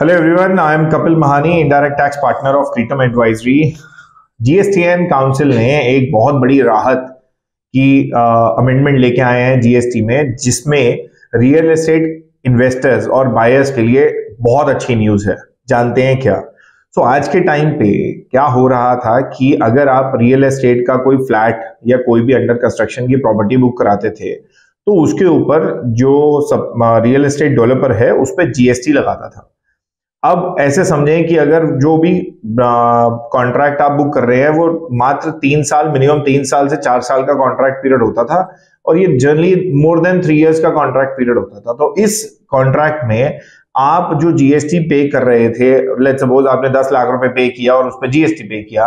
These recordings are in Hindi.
Hello everyone, I am Kapil Mahani, Indirect Tax Partner of Creatm Advisory. GSTN Council ने एक बहुत बड़ी राहत की अमेंडमेंट लेके आए हैं GST में, जिसमें रियल एस्टेट इन्वेस्टर्स और बायर्स के लिए बहुत अच्छी न्यूज़ है। जानते हैं क्या? आज के टाइम पे क्या हो रहा था कि अगर आप रियल एस्टेट का कोई फ्लैट या कोई भी अंडर कंस्ट्रक्शन की प्रॉपर्टी बुक कराते थे तो उसके ऊपर जो रियल एस्टेट डेवलपर है उस पर GST लगाता था। अब ऐसे समझें कि अगर जो भी कॉन्ट्रैक्ट आप बुक कर रहे हैं वो मात्र 3 साल, मिनिमम 3 साल से 4 साल का कॉन्ट्रैक्ट पीरियड होता था और ये जनरली मोर देन 3 इयर्स का कॉन्ट्रैक्ट पीरियड होता था। तो इस कॉन्ट्रैक्ट में आप जो GST पे कर रहे थे, लेट्स सपोज आपने 10 लाख रुपए पे किया और उस पर GST पे किया।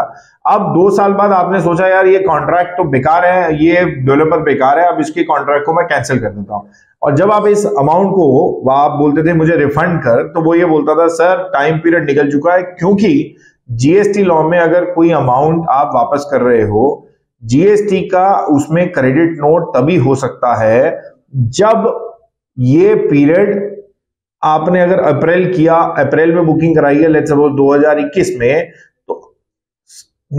अब 2 साल बाद आपने सोचा यार ये कॉन्ट्रैक्ट तो बेकार है, ये डेवलपर बेकार है, अब इसके कॉन्ट्रैक्ट को मैं कैंसिल कर देता हूँ। और जब आप इस अमाउंट को आप बोलते थे मुझे रिफंड कर, तो वो ये बोलता था सर टाइम पीरियड निकल चुका है, क्योंकि GST लॉ में अगर कोई अमाउंट आप वापस कर रहे हो GST का उसमें क्रेडिट नोट तभी हो सकता है जब ये पीरियड आपने अगर अप्रैल में बुकिंग कराई है, लेट्स सपोज 2021 में, तो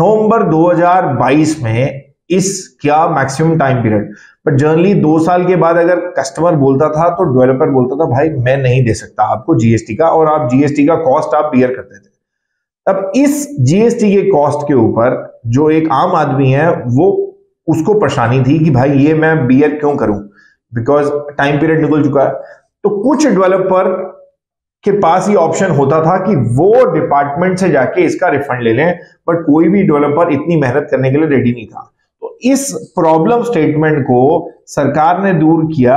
नवंबर 2022 में इस क्या maximum time period. But generally 2 साल के बाद अगर कस्टमर बोलता था तो डेवलपर बोलता था भाई मैं नहीं दे सकता आपको GST का, और आप GST का कॉस्ट आप बियर करते थे। अब इस GST के कॉस्ट के ऊपर जो एक आम आदमी है वो उसको परेशानी थी कि भाई ये मैं बियर क्यों करूं, बिकॉज टाइम पीरियड निकल चुका है। तो कुछ डेवलपर के पास ये ऑप्शन होता था कि वो डिपार्टमेंट से जाके इसका रिफंड ले लें, बट कोई भी डेवलपर इतनी मेहनत करने के लिए रेडी नहीं था। इस प्रॉब्लम स्टेटमेंट को सरकार ने दूर किया।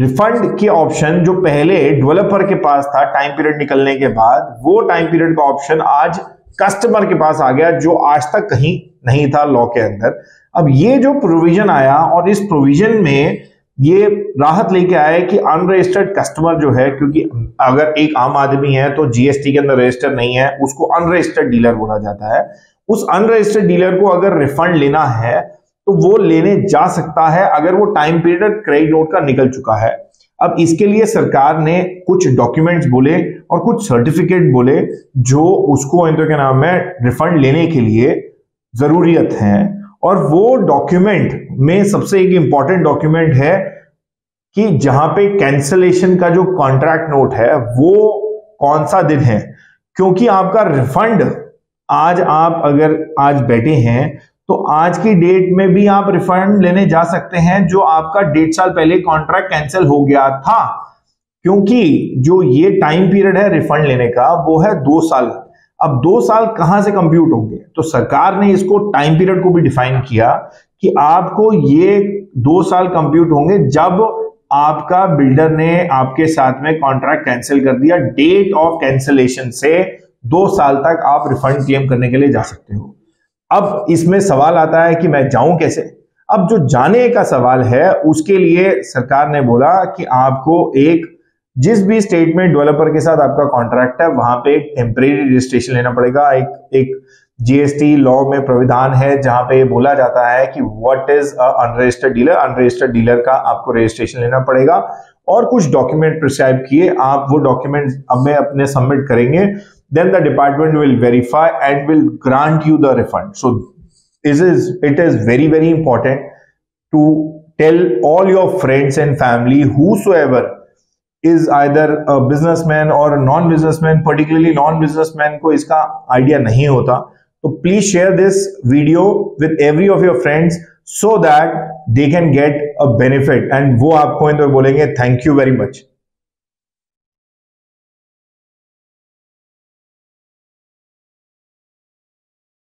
रिफंड के ऑप्शन जो पहले डेवलपर के पास था टाइम पीरियड निकलने के बाद, वो टाइम पीरियड का ऑप्शन आज कस्टमर के पास आ गया, जो आज तक कहीं नहीं था लॉ के अंदर। अब ये जो प्रोविजन आया और इस प्रोविजन में ये राहत लेके आया कि अनरजिस्टर्ड कस्टमर जो है, क्योंकि अगर एक आम आदमी है तो GST के अंदर रजिस्टर नहीं है, उसको अनरजिस्टर्ड डीलर बोला जाता है। उस अनरजिस्टर्ड डीलर को अगर रिफंड लेना है तो वो लेने जा सकता है अगर वो टाइम पीरियड क्रेडिट नोट का निकल चुका है। अब इसके लिए सरकार ने कुछ डॉक्यूमेंट्स बोले और कुछ सर्टिफिकेट बोले जो उसको क्या नाम है रिफंड लेने के लिए जरूरियत है, और वो डॉक्यूमेंट में सबसे एक इंपॉर्टेंट डॉक्यूमेंट है कि जहां पे कैंसलेशन का जो कॉन्ट्रैक्ट नोट है वो कौन सा दिन है, क्योंकि आपका रिफंड आज आप अगर आज बैठे हैं तो आज की डेट में भी आप रिफंड लेने जा सकते हैं जो आपका 1.5 साल पहले कॉन्ट्रैक्ट कैंसिल हो गया था, क्योंकि जो ये टाइम पीरियड है रिफंड लेने का वो है 2 साल। अब 2 साल कहां से कंप्यूट होंगे? तो सरकार ने इसको टाइम पीरियड को भी डिफाइन किया कि आपको ये 2 साल कंप्यूट होंगे जब आपका बिल्डर ने आपके साथ में कॉन्ट्रैक्ट कैंसिल कर दिया। डेट ऑफ कैंसिलेशन से 2 साल तक आप रिफंड क्लेम करने के लिए जा सकते हो। अब इसमें सवाल आता है कि मैं जाऊं कैसे? अब जो जाने का सवाल है उसके लिए सरकार ने बोला कि आपको एक जिस भी स्टेट में डेवलपर के साथ आपका कॉन्ट्रैक्ट है वहां पे एक टेम्परेरी रजिस्ट्रेशन लेना पड़ेगा। एक GST लॉ में प्राविधान है जहां पे बोला जाता है कि what is unregistered dealer. Unregistered dealer का आपको रजिस्ट्रेशन लेना पड़ेगा और कुछ डॉक्यूमेंट प्रिस्क्राइब किए, आप वो डॉक्यूमेंट हमें अपने सबमिट करेंगे। Then the department will verify and will grant you the refund. So it is very very important to tell all your friends and family, whosoever is either a businessman or a non-businessman, particularly non-businessman को इसका idea नहीं होता, तो please share this video with every of your friends so that they can get a benefit and वो आपको बोलेंगे thank you very much.